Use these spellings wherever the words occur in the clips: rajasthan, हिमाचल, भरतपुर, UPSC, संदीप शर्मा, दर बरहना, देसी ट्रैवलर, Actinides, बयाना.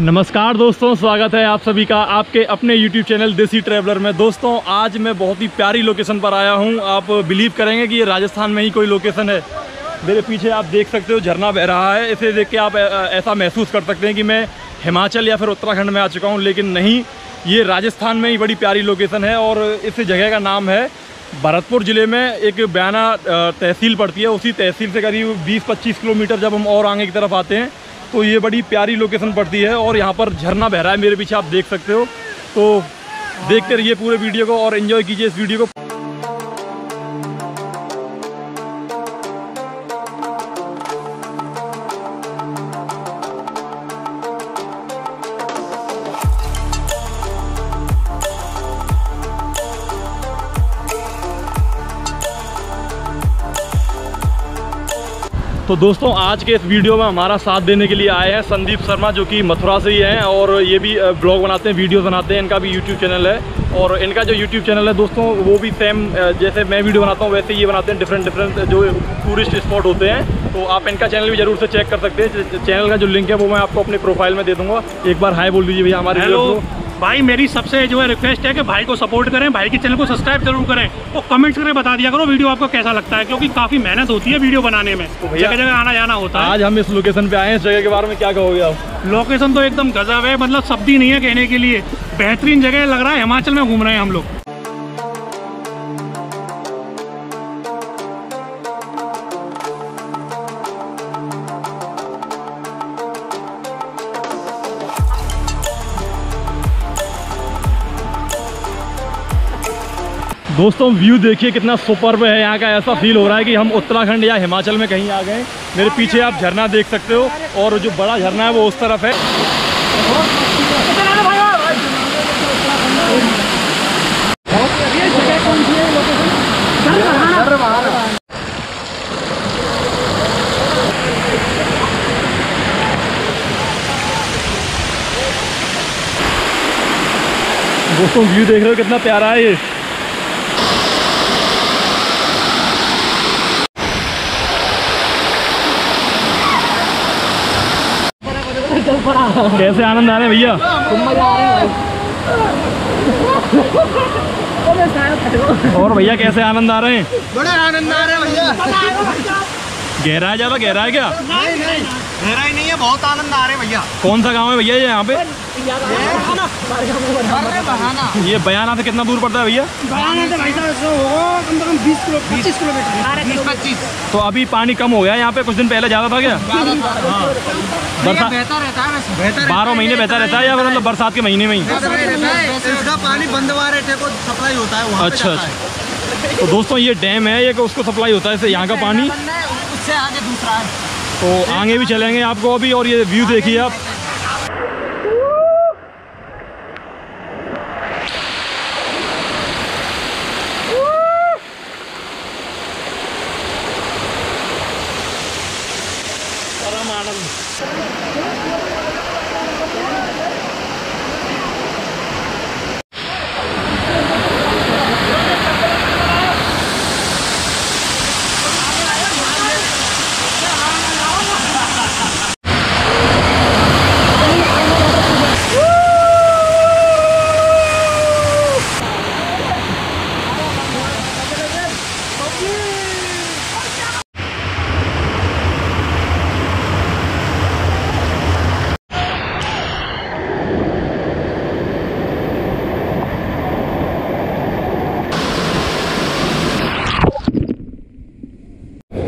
नमस्कार दोस्तों, स्वागत है आप सभी का आपके अपने YouTube चैनल देसी ट्रैवलर में। दोस्तों आज मैं बहुत ही प्यारी लोकेशन पर आया हूं। आप बिलीव करेंगे कि ये राजस्थान में ही कोई लोकेशन है। मेरे पीछे आप देख सकते हो झरना बह रहा है। इसे देख के आप ऐसा महसूस कर सकते हैं कि मैं हिमाचल या फिर उत्तराखंड में आ चुका हूँ, लेकिन नहीं, ये राजस्थान में ही बड़ी प्यारी लोकेशन है। और इस जगह का नाम है भरतपुर ज़िले में एक बयाना तहसील पड़ती है। उसी तहसील से करीब 20-25 किलोमीटर जब हम और आगे की तरफ आते हैं तो ये बड़ी प्यारी लोकेशन पड़ती है और यहाँ पर झरना बह रहा है। मेरे पीछे आप देख सकते हो। तो देखते रहिए पूरे वीडियो को और एंजॉय कीजिए इस वीडियो को। तो दोस्तों आज के इस वीडियो में हमारा साथ देने के लिए आए हैं संदीप शर्मा, जो कि मथुरा से ही हैं और ये भी ब्लॉग बनाते हैं, वीडियो बनाते हैं। इनका भी यूट्यूब चैनल है और इनका जो यूट्यूब चैनल है दोस्तों वो भी सेम जैसे मैं वीडियो बनाता हूँ वैसे ये बनाते हैं। डिफरेंट जो टूरिस्ट स्पॉट होते हैं तो आप इनका चैनल भी जरूर से चेक कर सकते हैं। चैनल का जो लिंक है वो मैं आपको अपने प्रोफाइल में दे दूँगा। एक बार हाई बोल दीजिए भैया हमारे लोग। भाई मेरी सबसे जो है रिक्वेस्ट है कि भाई को सपोर्ट करें, भाई के चैनल को सब्सक्राइब जरूर करें और कमेंट्स करके बता दिया करो वीडियो आपको कैसा लगता है, क्योंकि काफ़ी मेहनत होती है वीडियो बनाने में, जगह जगह आना जाना होता है। आज हम इस लोकेशन पे आए हैं, इस जगह के बारे में क्या कहोगे आप? लोकेशन तो एकदम गजब है, मतलब शब्द ही नहीं है कहने के लिए। बेहतरीन जगह लग रहा है, हिमाचल में घूम रहे हैं हम लोग। दोस्तों व्यू देखिए कितना सुपर्ब है। यहाँ का ऐसा फील हो रहा है कि हम उत्तराखंड या हिमाचल में कहीं आ गए। मेरे पीछे आप झरना देख सकते हो और जो बड़ा झरना है वो उस तरफ है। दोस्तों व्यू देख रहे हो कितना प्यारा है ये। कैसे आनंद आ रहे हैं भैया? और भैया कैसे आनंद आ रहे हैं? बड़े आनंद आ रहे हैं भैया। गहरा है, ज्यादा गहरा है क्या? नहीं नहीं, गहरा ही नहीं है, बहुत आनंद आ रहे हैं भैया। कौन सा गांव है भैया ये यहाँ पे? ये बयाना से कितना दूर पड़ता है भैया? बयाना से भाई साहब कम से कम 20-25 किलोमीटर। तो अभी पानी कम हो गया यहाँ पे, कुछ दिन पहले ज्यादा था क्या? बरसात 12 महीने बहता रहता है या मतलब बरसात के महीने में ही पानी बंद को सप्लाई होता है? अच्छा अच्छा। तो दोस्तों ये डैम है, ये उसको सप्लाई होता है यहाँ का पानी। उससे आगे दूसरा है, तो आगे भी चलेंगे आपको अभी। और ये व्यू देखिए आप।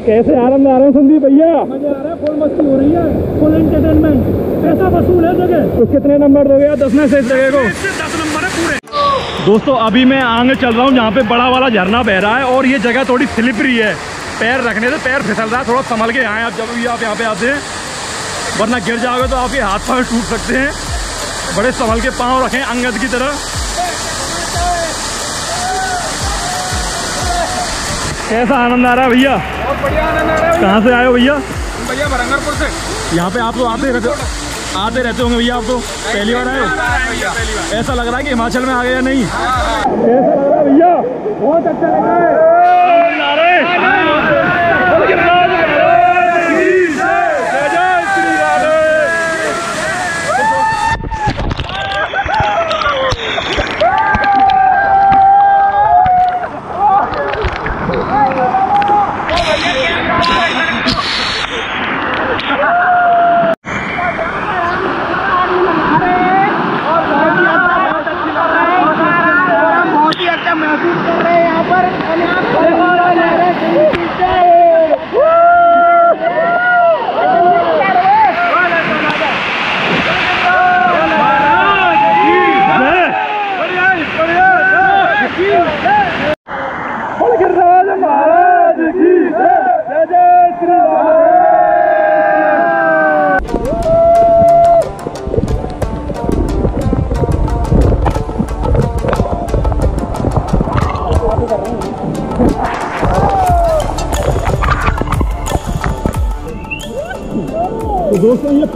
कैसे आनंद आ रहे हैं संदीप भैया? मजा आ रहा है, फुल मस्ती हो रही है, फुल एंटरटेनमेंट। पैसा वसूल है जगह। तो कितने नंबर दोगे आप 10 में से इस जगह को? 10 नंबर है पूरे। दोस्तों अभी मैं आगे चल रहा हूँ जहाँ पे बड़ा वाला झरना बह रहा है और ये जगह थोड़ी स्लिपरी है, पैर रखने से पैर फिसल रहा है। थोड़ा संभल के आए आप जब भी आप यहाँ पे आते हैं, वरना गिर जाओगे तो आपके हाथ पाँव टूट सकते हैं। बड़े संभल के पाँव रखें अंगद की तरह। कैसा आनंद आ रहा है भैया? बहुत बढ़िया आनंद आ रहा है। कहाँ से आए हो भैया? भैया भरंगरपुर से। यहाँ पे आप तो आते रहते होंगे भैया, आप तो पहली बार आए हो। ऐसा लग रहा है कि हिमाचल में आ गए या नहीं? कैसा लग रहा है भैया? बहुत अच्छा लग रहा है।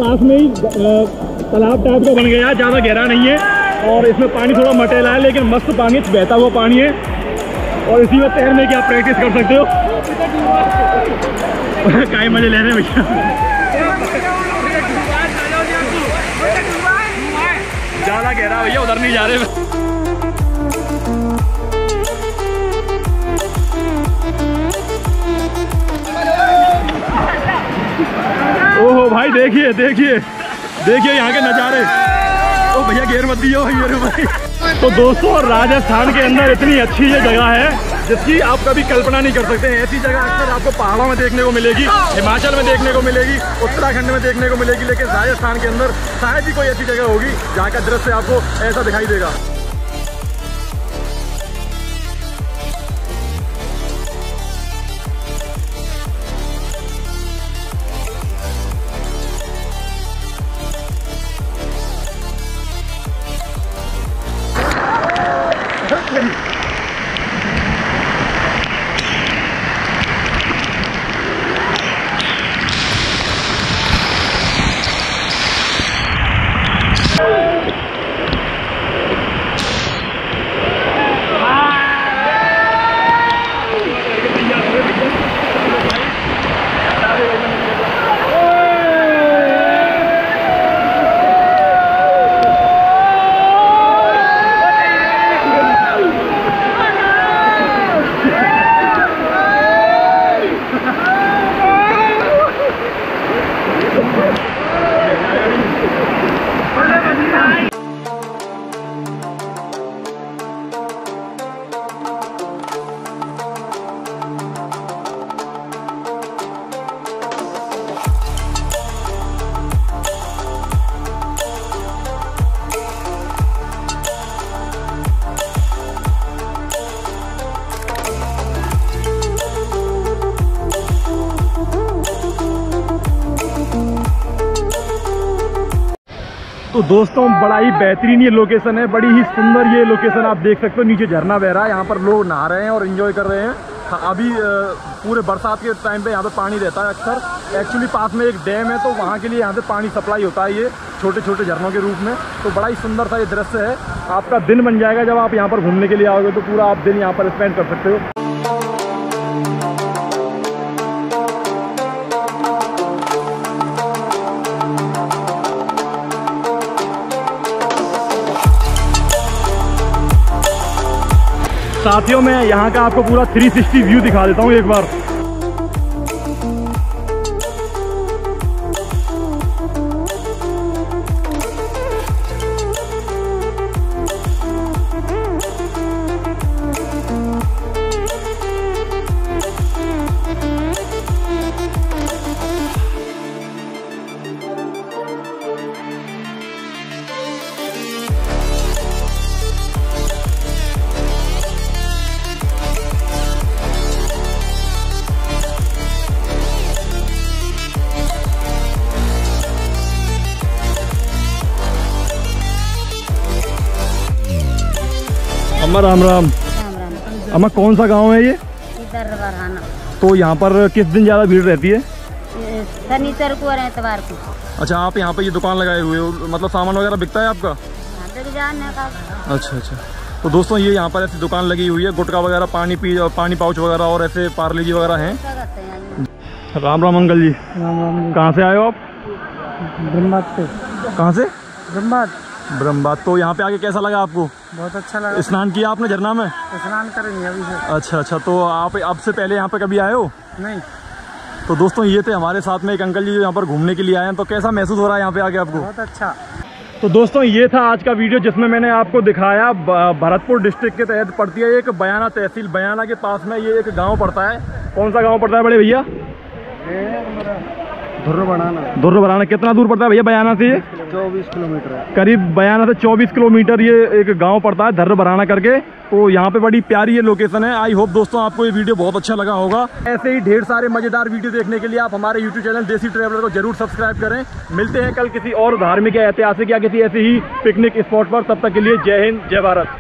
पास में ही तालाब टाइप का बन गया है, ज़्यादा गहरा नहीं है और इसमें पानी थोड़ा मटेला है लेकिन मस्त पानी बहता हुआ पानी है और इसी में तैरने की आप प्रैक्टिस कर सकते हो। काहे मजे ले रहे हैं भैया, ज़्यादा गहरा भैया उधर नहीं जा रहे। ओहो भाई देखिए देखिए देखिए यहाँ के नज़ारे। ओ भैया गेर मत दियो भाई। तो दोस्तों राजस्थान के अंदर इतनी अच्छी ये जगह है जिसकी आप कभी कल्पना नहीं कर सकते। ऐसी जगह अक्सर आपको पहाड़ों में देखने को मिलेगी, हिमाचल में देखने को मिलेगी, उत्तराखंड में देखने को मिलेगी, लेकिन राजस्थान के अंदर शायद ही कोई ऐसी जगह होगी जहाँ का दृश्य आपको ऐसा दिखाई देगा। तो दोस्तों बड़ा ही बेहतरीन ये लोकेशन है, बड़ी ही सुंदर ये लोकेशन। आप देख सकते हो नीचे झरना बह रहा है, यहाँ पर लोग नहा रहे हैं और इन्जॉय कर रहे हैं। अभी पूरे बरसात के टाइम पे यहाँ पे पानी रहता है अक्सर। एक्चुअली पास में एक डैम है तो वहाँ के लिए यहाँ से पानी सप्लाई होता है ये छोटे छोटे झरनों के रूप में। तो बड़ा ही सुंदर सा ये दृश्य है, आपका दिन बन जाएगा जब आप यहाँ पर घूमने के लिए आओगे। तो पूरा आप दिन यहाँ पर स्पेंड कर सकते हो। साथियों मैं यहाँ का आपको पूरा 360 व्यू दिखा देता हूँ एक बार। अम्मा राम राम। अम्मा कौन सा गांव है ये? दर बरहना। तो यहाँ पर किस दिन ज़्यादा भीड़ रहती है? शनिवार को और इतवार को। अच्छा आप यहाँ पे ये दुकान लगाए हुए हो, मतलब सामान वगैरह बिकता है आपका? अच्छा अच्छा। तो दोस्तों ये यहाँ पर ऐसी दुकान लगी हुई है, गुटखा वगैरह, पानी पाउच वगैरह और ऐसे पार्ले जी वगैरह हैं। राम राम अंकल जी। कहाँ से आए हो आप? कहाँ से? ब्रह्मबाद। तो यहाँ पे आके कैसा लगा आपको? बहुत अच्छा लगा। स्नान किया आपने झरना में? स्नान करेंगे अभी से। अच्छा अच्छा। तो आप अब से पहले यहाँ पे कभी आए हो? नहीं। तो दोस्तों ये थे हमारे साथ में एक अंकल जी जो यहाँ पर घूमने के लिए आए हैं। तो कैसा महसूस हो रहा है यहाँ पे आके आपको? बहुत अच्छा। तो दोस्तों ये था आज का वीडियो जिसमें मैंने आपको दिखाया भरतपुर डिस्ट्रिक्ट के तहत पड़ती है एक बयाना तहसील। बयाना के पास में ये एक गाँव पड़ता है। कौन सा गाँव पड़ता है बड़े भैया? दर बरहना। कितना दूर पड़ता है भैया बयाना से? 24 किलोमीटर है करीब। बयाना से 24 किलोमीटर ये एक गांव पड़ता है दर बरहना करके। तो यहाँ पे बड़ी प्यारी ये लोकेशन है। आई होप दोस्तों आपको ये वीडियो बहुत अच्छा लगा होगा। ऐसे ही ढेर सारे मजेदार वीडियो देखने के लिए आप हमारे यूट्यूब चैनल देसी ट्रैवलर को जरूर सब्सक्राइब करें। मिलते हैं कल किसी और धार्मिक या ऐतिहासिक या किसी ऐसे ही पिकनिक स्पॉट पर। तब तक के लिए जय हिंद जय भारत।